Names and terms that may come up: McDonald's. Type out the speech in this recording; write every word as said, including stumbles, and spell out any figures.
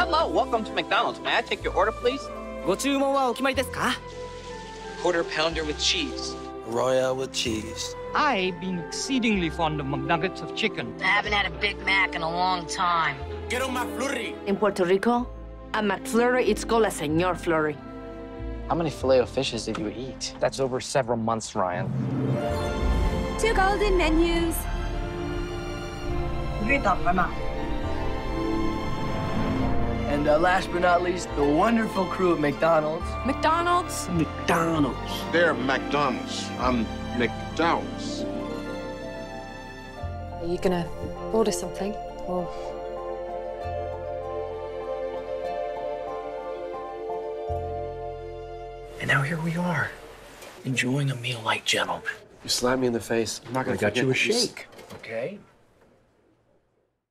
Hello, welcome to McDonald's. May I take your order, please? Quarter pounder with cheese. Royale with cheese. I've been exceedingly fond of McNuggets of chicken. I haven't had a Big Mac in a long time. Get on my McFlurry. In Puerto Rico, a McFlurry, it's called a Señor Flurry. How many Filet-O-Fishes did you eat? That's over several months, Ryan. Two golden menus. And uh, last but not least, the wonderful crew at McDonald's. McDonald's? McDonald's. They're McDonald's. I'm McDowell's. Are you gonna order something, or...? And now here we are, enjoying a meal like gentlemen. You slapped me in the face. I'm not gonna I got you a shake, okay?